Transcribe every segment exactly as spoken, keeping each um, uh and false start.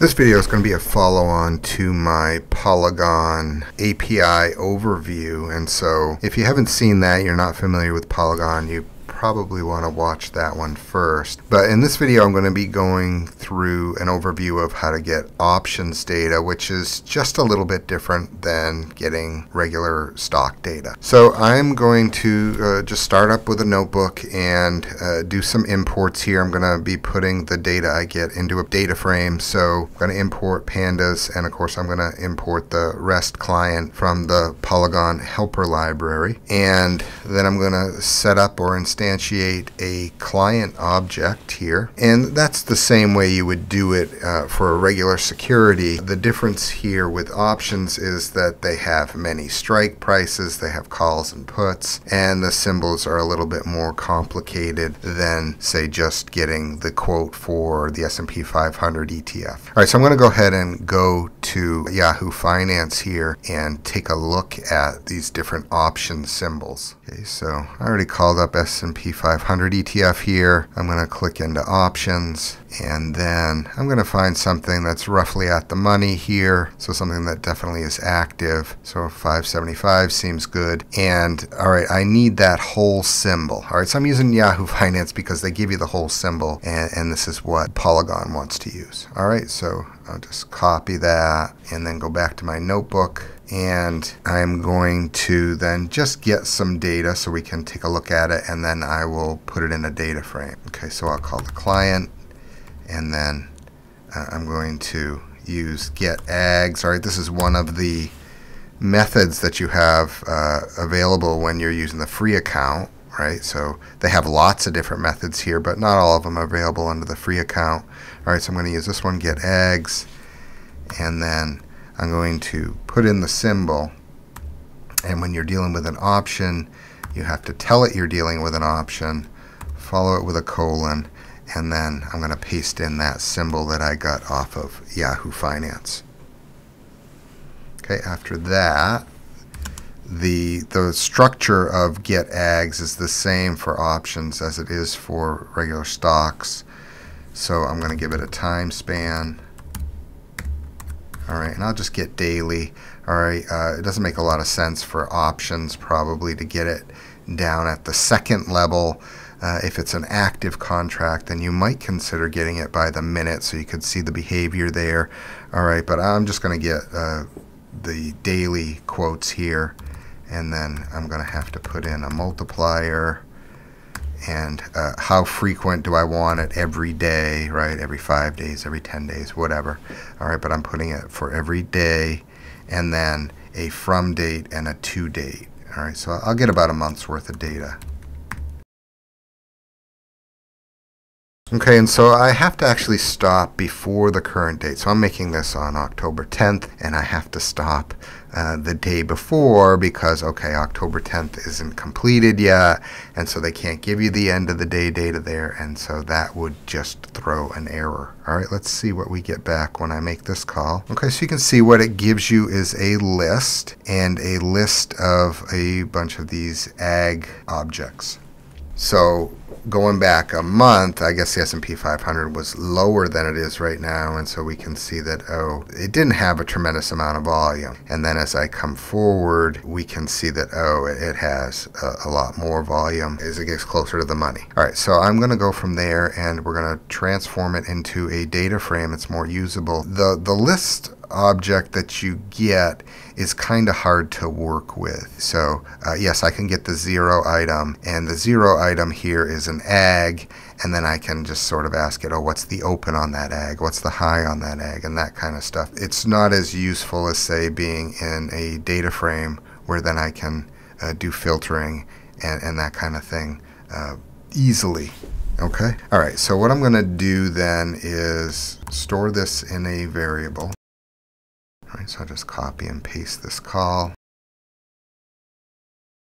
This video is going to be a follow-on to my Polygon A P I overview, and so if you haven't seen that, you're not familiar with Polygon, you probably want to watch that one first. But in this video I'm going to be going through an overview of how to get options data, which is just a little bit different than getting regular stock data. So I'm going to uh, just start up with a notebook and uh, do some imports here. I'm going to be putting the data I get into a data frame, so I'm going to import Pandas, and of course I'm going to import the REST client from the Polygon helper library, and then I'm going to set up or instantiate a client object here, and that's the same way you would do it uh, for a regular security. The difference here with options is that they have many strike prices, they have calls and puts, and the symbols are a little bit more complicated than, say, just getting the quote for the S and P five hundred E T F. All right, so I'm going to go ahead and go to Yahoo Finance here and take a look at these different option symbols. Okay, so I already called up S and P five hundred E T F here. I'm going to click into options, and then I'm going to find something that's roughly at the money here, so something that definitely is active. So five seventy-five seems good. And all right, I need that whole symbol. All right, so I'm using Yahoo Finance because they give you the whole symbol, and, and this is what Polygon wants to use. All right, so I'll just copy that and then go back to my notebook, and I'm going to then just get some data so we can take a look at it, and then I will put it in a data frame. Okay, so I'll call the client, and then uh, I'm going to use get ags. All right, this is one of the methods that you have uh, available when you're using the free account, right? So they have lots of different methods here, but not all of them are available under the free account. All right, so I'm going to use this one, get ags, and then I'm going to put in the symbol. And when you're dealing with an option, you have to tell it you're dealing with an option, follow it with a colon, and then I'm going to paste in that symbol that I got off of Yahoo Finance. Okay, after that, the the structure of get ags is the same for options as it is for regular stocks. So I'm going to give it a time span. All right, and I'll just get daily. All right, uh, it doesn't make a lot of sense for options probably to get it down at the second level. Uh, if it's an active contract, then you might consider getting it by the minute so you could see the behavior there. All right, but I'm just going to get uh, the daily quotes here, and then I'm going to have to put in a multiplier. And uh, how frequent do I want it? Every day, right? Every five days, every ten days, whatever. All right, but I'm putting it for every day, and then a from date and a to date. All right, so I'll get about a month's worth of data. Okay, and so I have to actually stop before the current date. So I'm making this on October tenth, and I have to stop uh, the day before because, okay, October tenth isn't completed yet, and so they can't give you the end of the day data there, and so that would just throw an error. All right, let's see what we get back when I make this call. Okay, so you can see what it gives you is a list, and a list of a bunch of these ag objects. So going back a month, I guess the S and P five hundred was lower than it is right now, and so we can see that, oh, it didn't have a tremendous amount of volume. And then as I come forward, we can see that, oh, it, it has a, a lot more volume as it gets closer to the money. All right, so I'm going to go from there, and we're going to transform it into a data frame. It's more usable. The, the list object that you get is kind of hard to work with. So uh, yes, I can get the zero item, and the zero item here is an ag, and then I can just sort of ask it, oh, what's the open on that ag? What's the high on that ag? And that kind of stuff. It's not as useful as, say, being in a data frame where then I can uh, do filtering and, and that kind of thing uh, easily. Okay. All right, so what I'm going to do then is store this in a variable. All right, so I'll just copy and paste this call.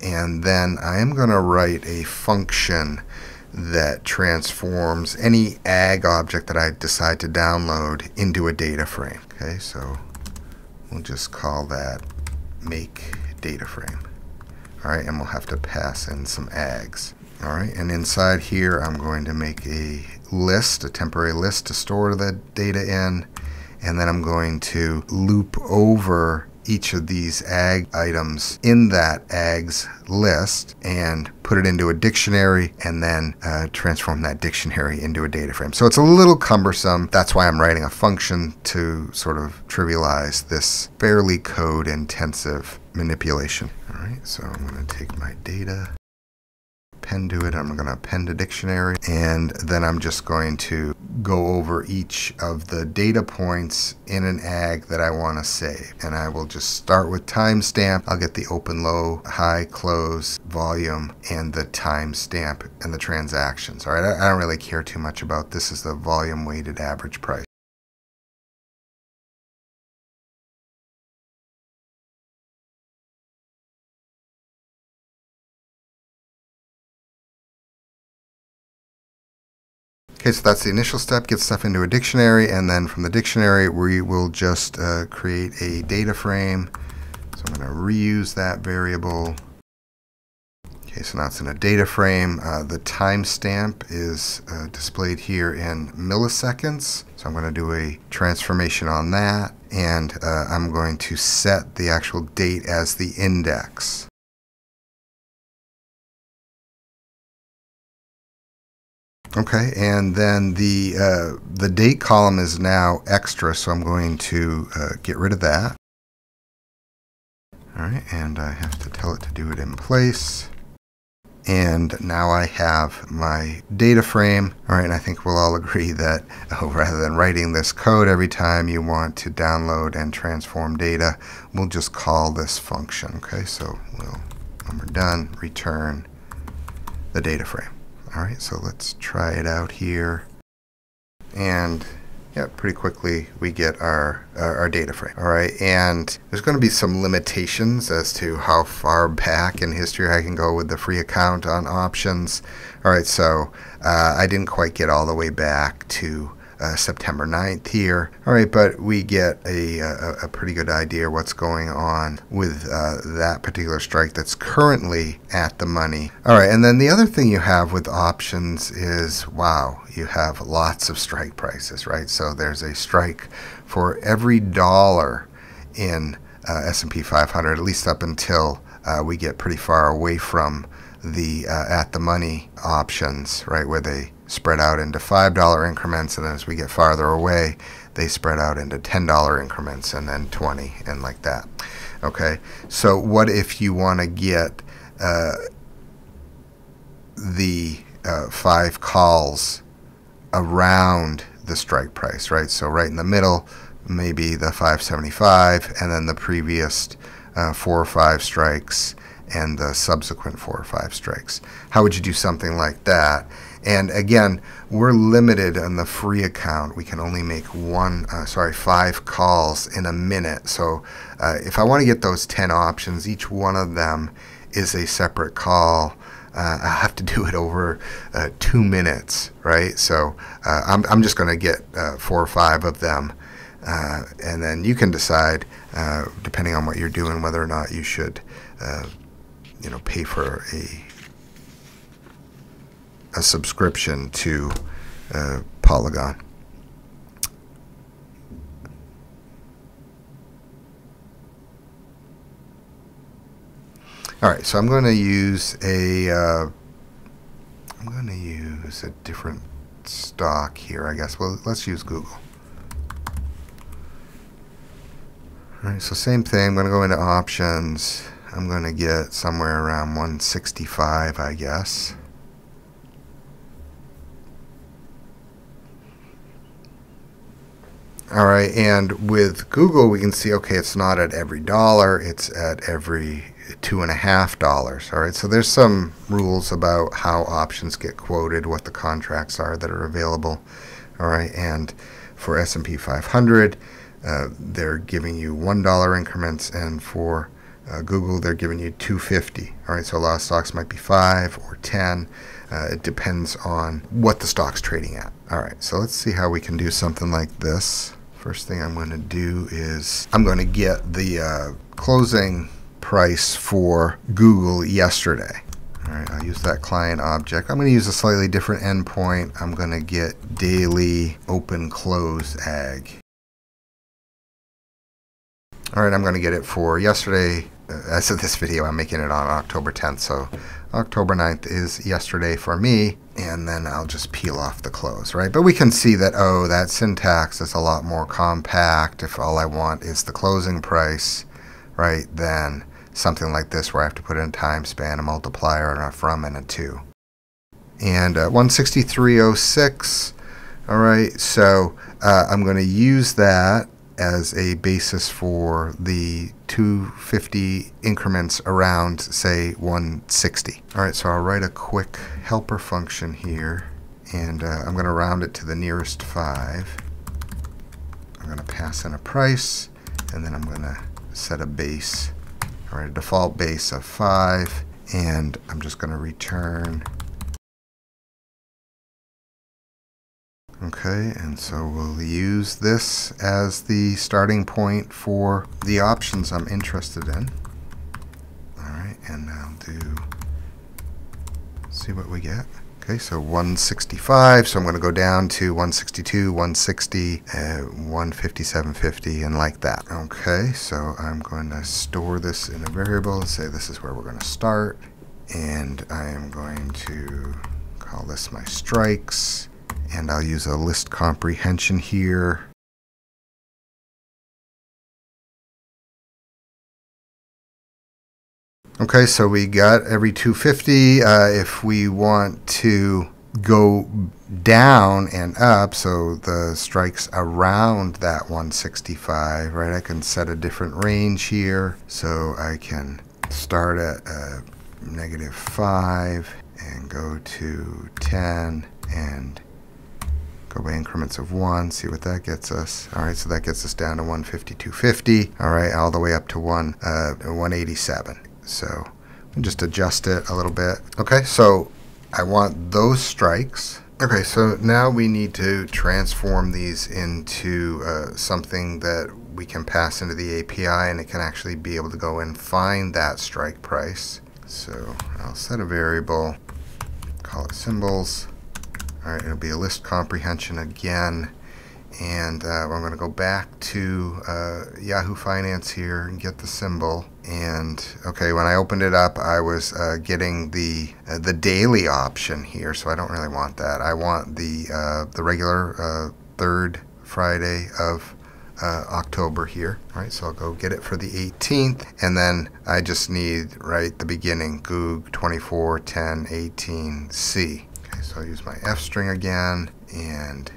And then I am going to write a function that transforms any ag object that I decide to download into a data frame. Okay, so we'll just call that make data frame. All right, and we'll have to pass in some ags. All right, and inside here I'm going to make a list, a temporary list to store the data in. and then I'm going to loop over each of these ag items in that ags list and put it into a dictionary, and then uh, transform that dictionary into a data frame. So it's a little cumbersome. That's why I'm writing a function to sort of trivialize this fairly code intensive manipulation. All right, so I'm going to take my data, append to it, I'm going to append a dictionary, and then I'm just going to go over each of the data points in an ag that I want to save. And I will just start with timestamp. I'll get the open, low, high, close, volume, and the timestamp and the transactions. All right, I don't really care too much about this. This is the volume weighted average price. Okay, so that's the initial step, get stuff into a dictionary, and then from the dictionary we will just uh, create a data frame. So I'm going to reuse that variable. Okay, so now it's in a data frame. Uh, the timestamp is uh, displayed here in milliseconds. So I'm going to do a transformation on that, and uh, I'm going to set the actual date as the index. Okay, and then the uh, the date column is now extra, so I'm going to uh, get rid of that. All right, and I have to tell it to do it in place. And now I have my data frame. All right, and I think we'll all agree that oh, rather than writing this code every time you want to download and transform data, we'll just call this function. Okay, so we'll, when we're done, return the data frame. All right, so let's try it out here, and yeah, pretty quickly we get our, our, our data frame. All right, and there's going to be some limitations as to how far back in history I can go with the free account on options. All right, so uh, I didn't quite get all the way back to uh, September ninth here. All right, but we get a, a, a pretty good idea what's going on with uh, that particular strike that's currently at the money. All right, and then the other thing you have with options is, wow, you have lots of strike prices, right? So there's a strike for every dollar in uh, S and P five hundred, at least up until uh, we get pretty far away from the uh, at the money options, right, where they spread out into five dollar increments, and then as we get farther away, they spread out into ten dollar increments, and then twenty, and like that. Okay, so what if you want to get uh, the uh, five calls around the strike price, right? So right in the middle, maybe the five seventy-five, and then the previous uh, four or five strikes, and the subsequent four or five strikes. How would you do something like that? And again, we're limited on the free account. We can only make one, uh, sorry, five calls in a minute. So uh, if I want to get those ten options, each one of them is a separate call. Uh, I have to do it over uh, two minutes, right? So uh, I'm, I'm just going to get uh, four or five of them. Uh, and then you can decide, uh, depending on what you're doing, whether or not you should uh, you know, pay for a a subscription to uh, Polygon. All right, so I'm going to use a uh, I'm going to use a different stock here, I guess. Well, let's use Google. All right, so same thing. I'm going to go into options. I'm going to get somewhere around one sixty-five, I guess. All right, and with Google, we can see, okay, it's not at every dollar, it's at every two and a half dollars. All right, so there's some rules about how options get quoted, what the contracts are that are available. All right, and for S and P five hundred, uh, they're giving you one dollar increments, and for uh, Google, they're giving you two fifty. All right, so a lot of stocks might be five or ten. Uh, it depends on what the stock's trading at. All right, so let's see how we can do something like this. First thing I'm going to do is I'm going to get the uh, closing price for Google yesterday. All right, I'll use that client object. I'm going to use a slightly different endpoint. I'm going to get daily open close ag. All right, I'm going to get it for yesterday. As of this video, I'm making it on October tenth, so October ninth is yesterday for me, and then I'll just peel off the close, right? But we can see that, oh, that syntax is a lot more compact. If all I want is the closing price, right, then something like this where I have to put in a time span, a multiplier, and a from, and a to. And uh, one sixty-three oh six, all right, so uh, I'm going to use that as a basis for the two fifty increments around, say, one sixty. All right, so I'll write a quick helper function here, and uh, I'm going to round it to the nearest five. I'm going to pass in a price, and then I'm going to set a base, all right, a default base of five, and I'm just going to return. Okay, and so we'll use this as the starting point for the options I'm interested in. All right, and I'll do, see what we get. Okay, so one sixty-five, so I'm going to go down to one sixty-two, one sixty, uh, one fifty-seven fifty, and like that. Okay, so I'm going to store this in a variable, say this is where we're going to start, and I am going to call this my strikes. And I'll use a list comprehension here. Okay, so we got every two fifty. Uh, if we want to go down and up, so the strikes around that one sixty-five, right, I can set a different range here. So I can start at uh, negative five and go to ten and go by increments of one, see what that gets us. All right, so that gets us down to one fifty, two fifty. All right, all the way up to one, uh, one eighty-seven. So we just adjust it a little bit. Okay, so I want those strikes. Okay, so now we need to transform these into uh, something that we can pass into the A P I, and it can actually be able to go and find that strike price. So I'll set a variable, call it symbols. All right, it'll be a list comprehension again, and uh, I'm going to go back to uh, Yahoo Finance here and get the symbol. And okay, when I opened it up, I was uh, getting the uh, the daily option here, so I don't really want that. I want the uh, the regular uh, third Friday of uh, October here. All right, so I'll go get it for the eighteenth, and then I just need right the beginning, Goog twenty-four ten eighteen C. So I'll use my F string again, and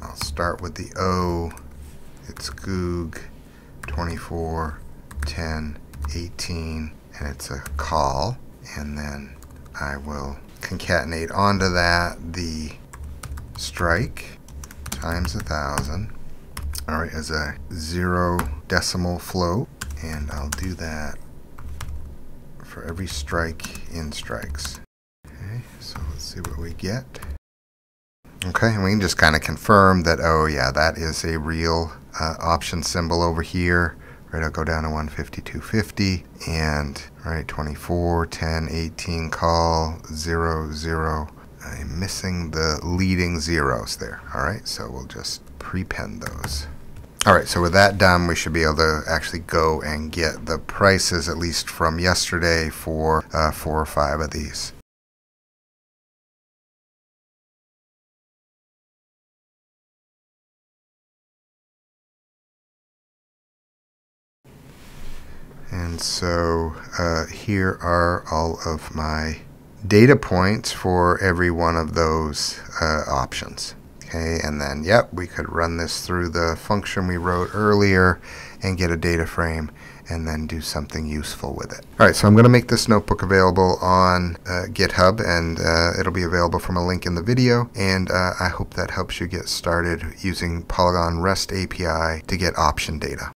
I'll start with the O. It's Goog twenty-four ten eighteen, and it's a call. And then I will concatenate onto that the strike times a thousand. All right, as a zero decimal float, and I'll do that for every strike in strikes. So let's see what we get. Okay, and we can just kind of confirm that, oh yeah, that is a real uh, option symbol over here. Right, I'll go down to one fifty, two fifty, and right, twenty-four ten eighteen call zero zero. I'm missing the leading zeros there. All right, so we'll just prepend those. All right, so with that done, we should be able to actually go and get the prices, at least from yesterday, for uh, four or five of these. And so uh, here are all of my data points for every one of those uh, options. Okay, and then, yep, we could run this through the function we wrote earlier and get a data frame and then do something useful with it. All right, so I'm going to make this notebook available on uh, GitHub, and uh, it'll be available from a link in the video. And uh, I hope that helps you get started using Polygon REST A P I to get option data.